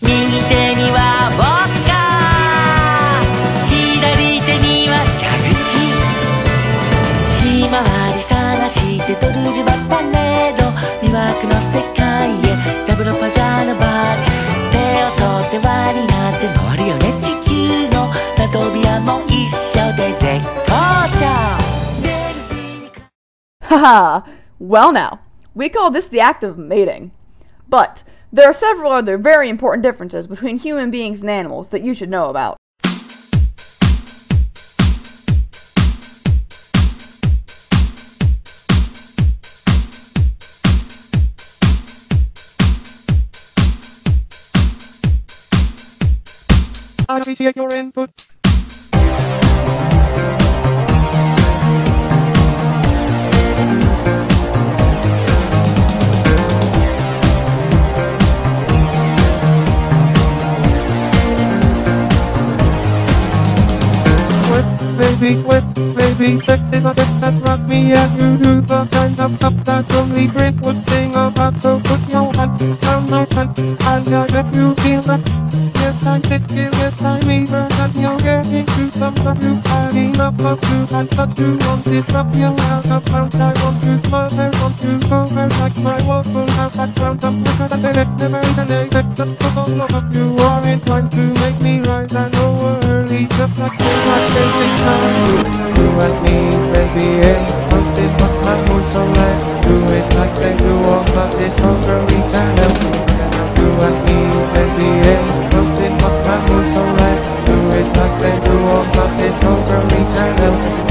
右手にはボッカー、左手には蛇口、ひまわり探してドルジバパレード、魅惑の世界へダブルパジャーのバーチ、手を取って輪になって回るよね地球のラトビアも一緒で絶好調。Haha, well now, we call this the act of mating. But there are several other very important differences between human beings and animals that you should know about. I appreciate your input. Baby, sex is a text that rocks me, and you do the kind of stuff that only brains would sing about. So put your hand down my pants, and I'll let you feel that. Yes, I'm sick, yes, I'm even, and you're getting to some stuff you've had enough of you, and that you want this stuff, you're out of bounds. I want you smother, want you cover, like my waffle house at round up. Look at the next, never in the next, just for the love of you. Are in time to make me rise and over early, just like you, like every time. You and me, baby, ain't worth it, but my mood, so let's do it like they do all of this over we can help. You and me, baby, ain't worth it, but my mood, so let's do it like they do all of this over we can help.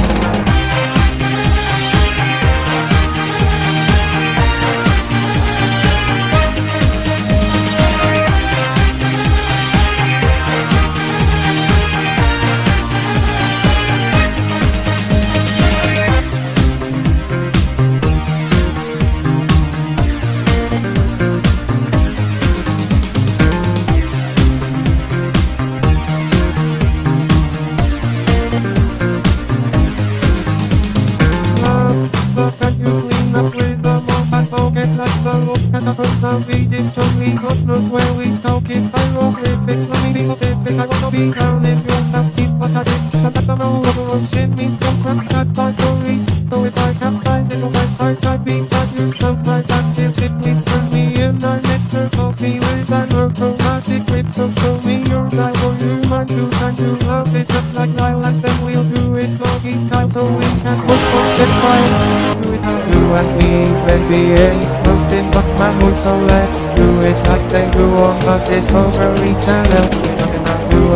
This over eternal. You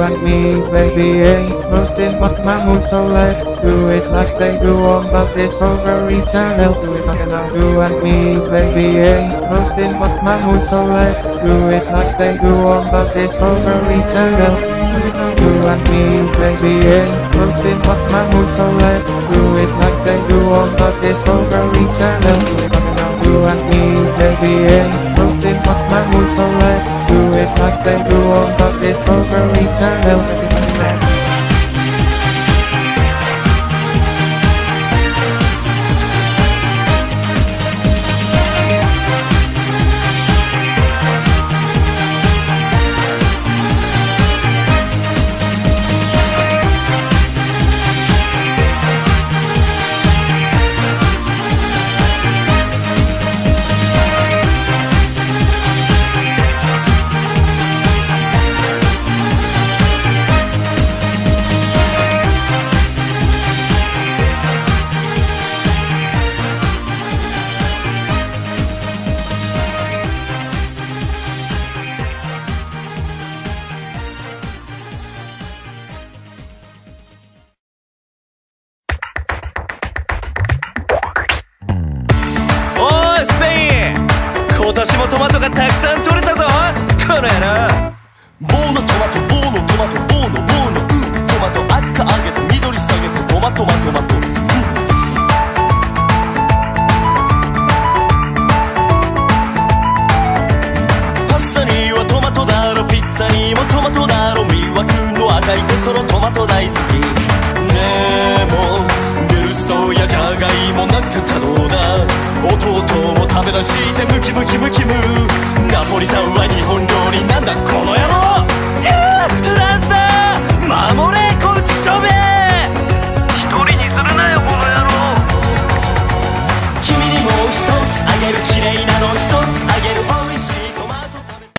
and me, baby, ain't nothing but my mood, so let's do it like they do all, but this over eternal. You and me, baby, ain't nothing but my mood, so let's do it like they do all of this over eternal. You and me, baby, ain't nothing but my mood, so let's do it like they do all of this over eternal. You and me, baby, ain't nothing but my mood, so let's do it like they do all of this over eternal. You and me, baby, ain't nothing but my mood, so let's do it like they do all of this over eternal. べ出してムキムキムキム。ナポリタンは日本料理なんだこの野郎。フランスだ、守れ。